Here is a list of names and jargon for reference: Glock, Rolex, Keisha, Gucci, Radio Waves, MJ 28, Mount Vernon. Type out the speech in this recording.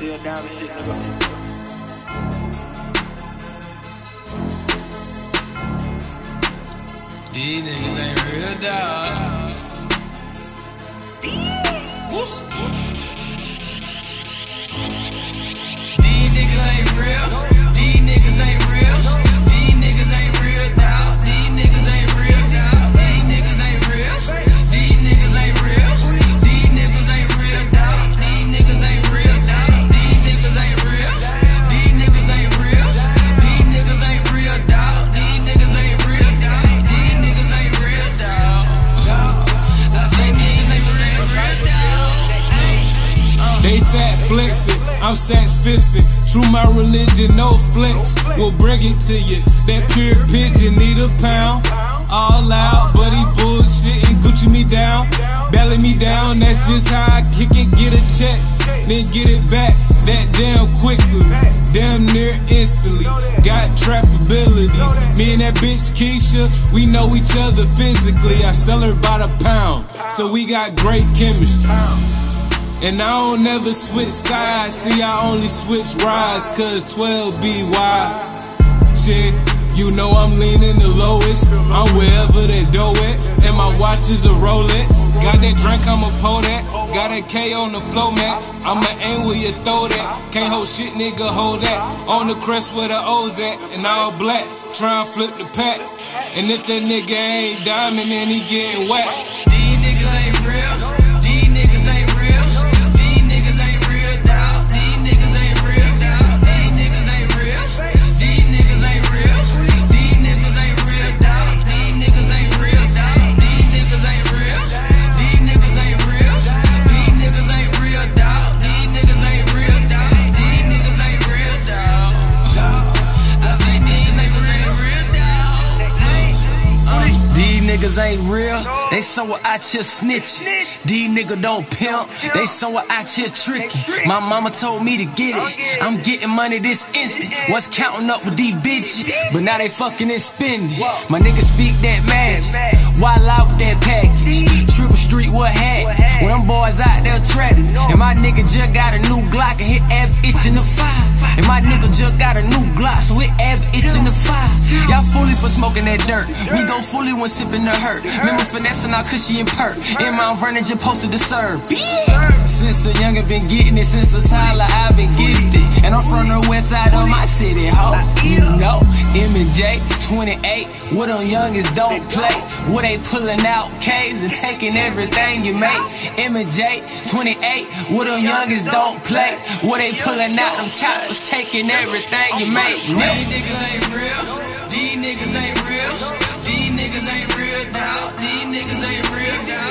still down and shit, nigga. These niggas ain't real, dawg. These niggas ain't real. These niggas ain't real. These niggas ain't real, dawg. These niggas ain't real, dawg. These niggas ain't real. These niggas ain't real. These niggas ain't real, dawg. These niggas ain't real, dawg. These niggas ain't real. These niggas ain't real. These niggas ain't real, dawg. These niggas ain't real, dawg. These niggas ain't real, dawg. I say these niggas ain't real, dawg. They sat flexing, I'm satisfied. True, my religion, no flex. We'll bring it to you. That pure pigeon need a pound. All out, but he bullshitting, Gucci me down, belly me down. That's just how I kick it. Get a check, then get it back. That damn quickly, damn near instantly. Got trap abilities. Me and that bitch Keisha, we know each other physically. I sell her by the pound, so we got great chemistry. And I don't never switch sides. See, I only switch rides, cause 12 BY. Shit, you know I'm leaning the lowest. I'm wherever they do it, and my watch is a Rolex. Got that drink, I'ma pour that. Got a K on the flow mat. I'ma aim where you throw that. Can't hold shit, nigga, hold that. On the crest where the O's at, and all black. Try and flip the pack. And if that nigga ain't diamond, then he getting whacked. These niggas ain't real. Niggas ain't real, they somewhere out here snitching. These niggas don't pimp, they somewhere out here tricking. My mama told me to get it, I'm getting money this instant. Was counting up with these bitches, but now they fucking and spending. My niggas speak that magic, wild out with that package. Triple street, what had? When them boys out there trapping. And my nigga just got a new Glock and hit every itch in the fire. And my nigga just got a new Glock, so it every itch in the fire. Y'all fully for smoking that dirt, we go fully when sipping the hurt. Remember finessing our cushy and perk, and Mount Vernon just posted the serve. Since a younger been getting it, since a Tyler I've been gifted. And I'm from the west side of my city, ho. You know, MJ 28, what them youngins don't play. What they pulling out K's and taking everything you make. MJ 28, what them youngins don't play. What they pulling out them choppers, taking everything you make. These niggas ain't real. These niggas ain't real. These niggas ain't real, dawg. These niggas ain't real, dawg.